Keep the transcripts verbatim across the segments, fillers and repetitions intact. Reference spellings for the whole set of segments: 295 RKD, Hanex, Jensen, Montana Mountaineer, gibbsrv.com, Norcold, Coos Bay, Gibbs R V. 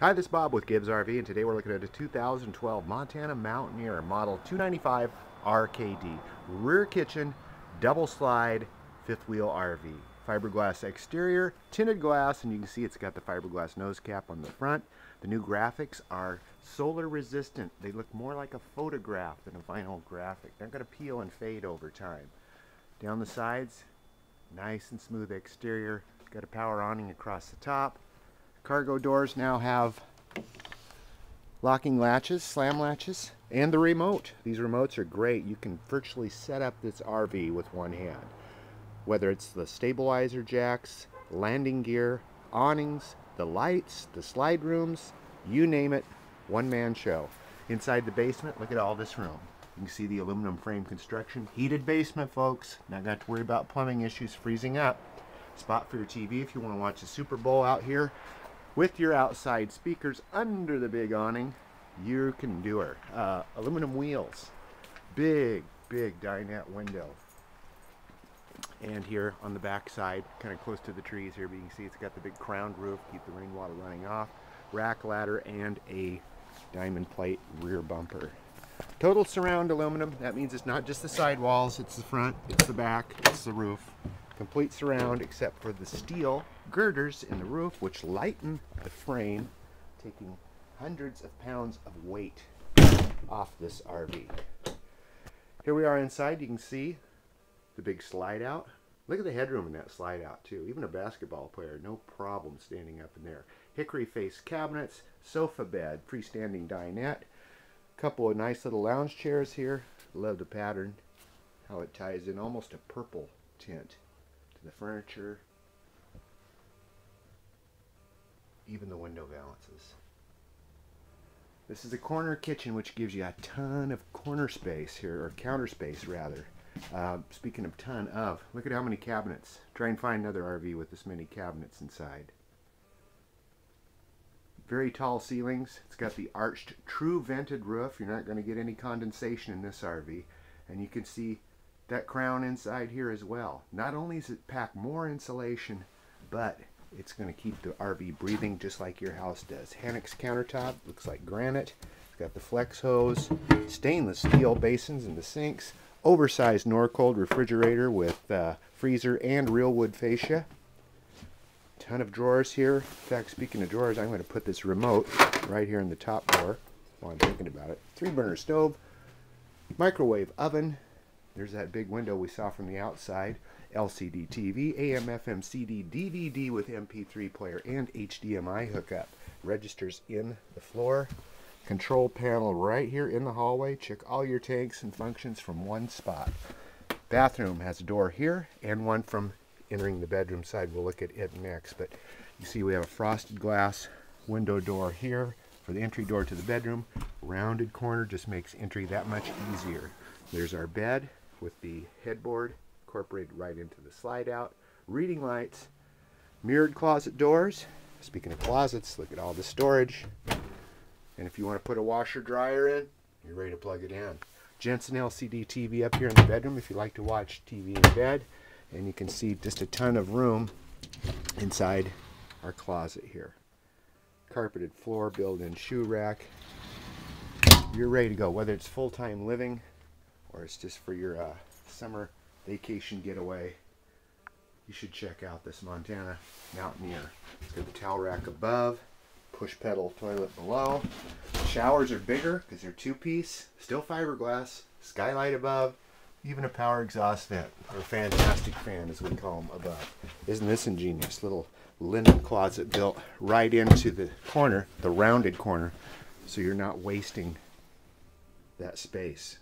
Hi, this is Bob with Gibbs R V, and today we're looking at a two thousand twelve Montana Mountaineer model two ninety-five R K D, rear kitchen, double slide, fifth wheel R V. Fiberglass exterior, tinted glass, and you can see it's got the fiberglass nose cap on the front. The new graphics are solar resistant. They look more like a photograph than a vinyl graphic. They're going to peel and fade over time. Down the sides, nice and smooth exterior. Got a power awning across the top. Cargo doors now have locking latches, slam latches, and the remote. These remotes are great. You can virtually set up this R V with one hand. Whether it's the stabilizer jacks, landing gear, awnings, the lights, the slide rooms, you name it, one-man show. Inside the basement, look at all this room. You can see the aluminum frame construction. Heated basement, folks. Not got to worry about plumbing issues freezing up. Spot for your T V if you want to watch the Super Bowl out here. With your outside speakers under the big awning, you can do her. Uh, aluminum wheels, big, big dinette window. And here on the back side, kind of close to the trees here, but you can see it's got the big crown roof, keep the rainwater running off, rack ladder, and a diamond plate rear bumper. Total surround aluminum, that means it's not just the side walls, it's the front, it's the back, it's the roof. Complete surround except for the steel girders in the roof, which lighten the frame, taking hundreds of pounds of weight off this R V. Here we are inside. You can see the big slide out. Look at the headroom in that slide out too. Even a basketball player, no problem standing up in there. Hickory face cabinets, sofa bed, freestanding dinette, couple of nice little lounge chairs here. Love the pattern, how it ties in, almost a purple tint to the furniture, even the window valances. This is a corner kitchen, which gives you a ton of corner space here, or counter space rather. Uh, speaking of ton of, look at how many cabinets. Try and find another R V with this many cabinets inside. Very tall ceilings. It's got the arched, true vented roof. You're not going to get any condensation in this R V. And you can see that crown inside here as well. Not only does it pack more insulation, but it's going to keep the R V breathing just like your house does. Hanex countertop, looks like granite. It's got the flex hose, stainless steel basins in the sinks, oversized Norcold refrigerator with uh, freezer and real wood fascia. Ton of drawers here. In fact, speaking of drawers, I'm going to put this remote right here in the top drawer while I'm thinking about it. Three burner stove, microwave oven. There's that big window we saw from the outside. L C D T V, A M F M C D, D V D with M P three player and H D M I hookup. Registers in the floor. Control panel right here in the hallway. Check all your tanks and functions from one spot. Bathroom has a door here and one from entering the bedroom side. We'll look at it next, but you see we have a frosted glass window door here for the entry door to the bedroom. Rounded corner just makes entry that much easier. There's our bed with the headboard incorporated right into the slide out, reading lights, mirrored closet doors. Speaking of closets, look at all the storage. And if you want to put a washer dryer in, you're ready to plug it in. Jensen L C D T V up here in the bedroom if you like to watch T V in bed. And you can see just a ton of room inside our closet here. Carpeted floor, built-in shoe rack. You're ready to go, whether it's full-time living or it's just for your uh, summer vacation getaway. You should check out this Montana Mountaineer. It's got the towel rack above, push pedal toilet below. Showers are bigger because they're two-piece, still fiberglass, skylight above, even a power exhaust vent, or fantastic fan as we call them above. Isn't this ingenious? Little linen closet built right into the corner, the rounded corner, so you're not wasting that space.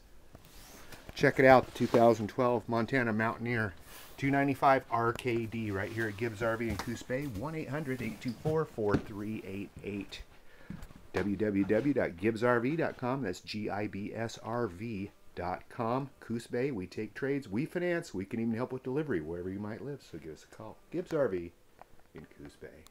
Check it out, the two thousand twelve Montana Mountaineer two ninety-five R K D right here at Gibbs R V in Coos Bay, one eight hundred, eight two four, four three eight eight. w w w dot gibbs r v dot com, that's G I B S R V dot com. Coos Bay, we take trades, we finance, we can even help with delivery wherever you might live, so give us a call. Gibbs R V in Coos Bay.